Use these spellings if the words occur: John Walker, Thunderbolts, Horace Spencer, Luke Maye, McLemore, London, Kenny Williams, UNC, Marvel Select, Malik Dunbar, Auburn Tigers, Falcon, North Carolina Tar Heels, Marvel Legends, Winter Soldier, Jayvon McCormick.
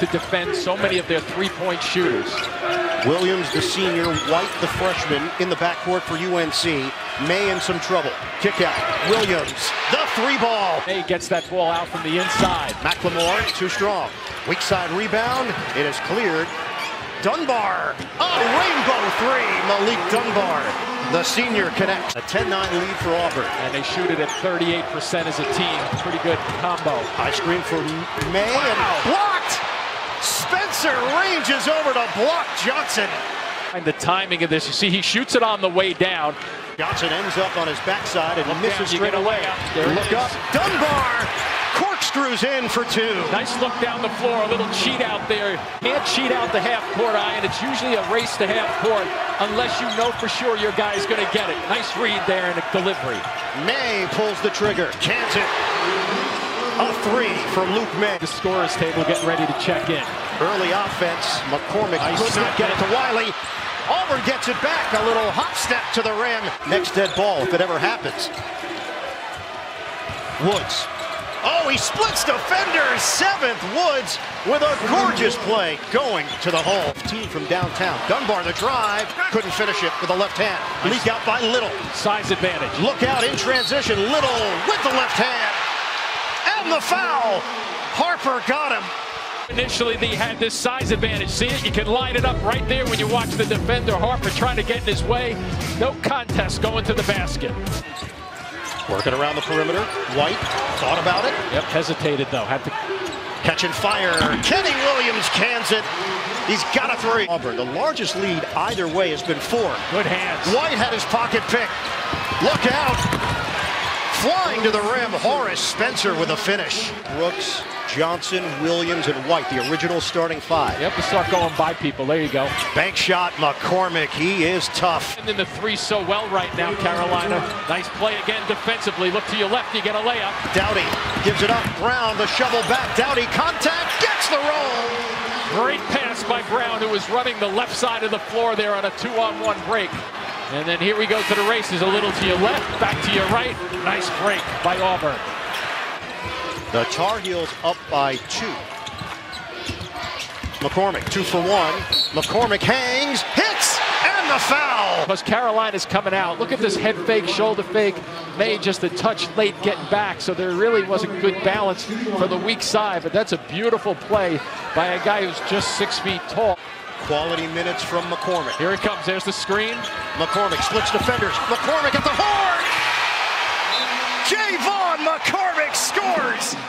to defend so many of their three-point shooters. Williams, the senior, White, the freshman, in the backcourt for UNC. Maye in some trouble. Kick out. Williams, the three ball. Maye gets that ball out from the inside. McLemore, too strong. Weak side rebound. It is cleared. Dunbar, a rainbow three. Malik Dunbar, the senior, connects. A 10-9 lead for Auburn. And they shoot it at 38% as a team. Pretty good combo. High screen for Maye, and blocked. Spencer ranges over to block Johnson. And the timing of this, you see, he shoots it on the way down. Johnson ends up on his backside and misses straight away. Look up, Dunbar corkscrews in for two. Nice look down the floor, a little cheat out there. Can't cheat out the half court eye, and it's usually a race to half court unless you know for sure your guy's going to get it. Nice read there and a delivery. Maye pulls the trigger, chance it. A three from Luke Maye. The scorer's table getting ready to check in. Early offense. McCormick could not get it to Wiley. Auburn gets it back. A little hop step to the rim. Next dead ball, if it ever happens. Woods. Oh, he splits defenders. Seventh, Woods with a gorgeous play going to the hole. 15 from downtown. Dunbar the drive. Couldn't finish it with the left hand. Leak out by Little. Size advantage. Look out in transition. Little with the left hand. And the foul. Harper got him. Initially, they had this size advantage. See it? You can line it up right there when you watch the defender. Harper trying to get in his way. No contest going to the basket. Working around the perimeter. White thought about it. Yep, hesitated though. Had to catch and fire. Kenny Williams cans it. He's got a three. Auburn, the largest lead either way has been four. Good hands. White had his pocket pick. Look out. Flying to the rim, Horace Spencer with a finish. Brooks, Johnson, Williams, and White, the original starting five. You have to start going by people. There you go. Bank shot, McCormick. He is tough. And then the three so well right now, Carolina. Nice play again defensively. Look to your left, you get a layup. Doughty gives it up. Brown, the shovel back. Doughty, contact, gets the roll. Great pass by Brown, who was running the left side of the floor there on a two-on-one break. And then here we go to the races, a little to your left, back to your right. Nice break by Auburn. The Tar Heels up by two. McCormick, 2 for 1. McCormick hangs, hits, and the foul. Plus Carolina's coming out. Look at this head fake, shoulder fake. Maye just a touch late getting back, so there really wasn't good balance for the weak side. But that's a beautiful play by a guy who's just 6 feet tall. Quality minutes from McCormick. Here it comes. There's the screen. McCormick splits defenders. McCormick at the horn. Jayvon McCormick scores.